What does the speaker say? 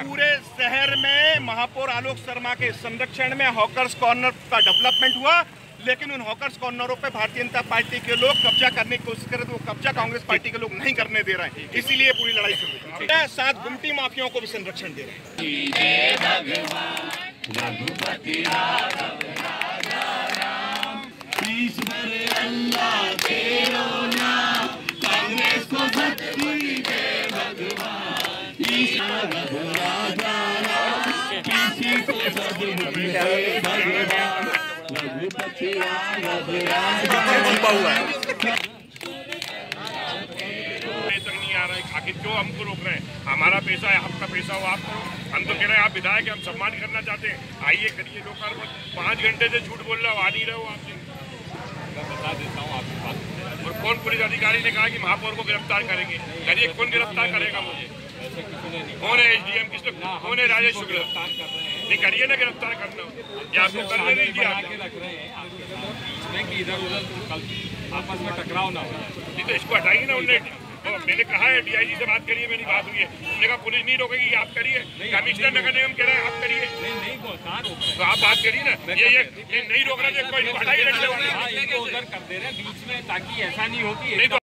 पूरे शहर में महापौर आलोक शर्मा के संरक्षण में हॉकर्स कॉर्नर का डेवलपमेंट हुआ, लेकिन उन हॉकर्स कॉर्नरों पे भारतीय जनता पार्टी के लोग कब्जा करने की कोशिश कर रहे थे। वो कब्जा कांग्रेस पार्टी के लोग नहीं करने दे रहे हैं, इसीलिए पूरी लड़ाई चल रही है। साथ गुमटी माफियाओं को भी संरक्षण दे रहे हैं। नहीं आ रहा है, आखिर क्यों हमको रोक रहे हैं? हमारा पैसा है, आपका पैसा हो, आप करो। हम तो कह रहे हैं आप विधायक हैं, हम सम्मान करना चाहते हैं, आइए करिए। लोग 5 घंटे से झूठ बोल रहा हो, आ नहीं रहे हो। आपसे बता देता हूँ आपके पास। और कौन पुलिस अधिकारी ने कहा कि महापौर को गिरफ्तार करेंगे? करिए, कौन गिरफ्तार करेगा मुझे? कौन है एसडीएम? किसने? कौन है राजेश शुक्ल? नहीं करिए ना, गिरफ्तार करना या आपको करने दीजिए। आगे रख रहे हैं कि इधर उधर आपस में टकराव ना हो। ये तो इसको हटाइए ना। उन्होंने मैंने कहा है डीआईजी से बात करिए, मेरी बात हुई है। उन्होंने कहा पुलिस नहीं रोकेगी, आप करिए। कमिश्नर नगर निगम कह रहे हैं आप करिए। तो आप बात करिए ना, ये नहीं रोक रहे, हटाइए। उधर कर दे रहे हैं बीच में ताकि ऐसा नहीं हो कि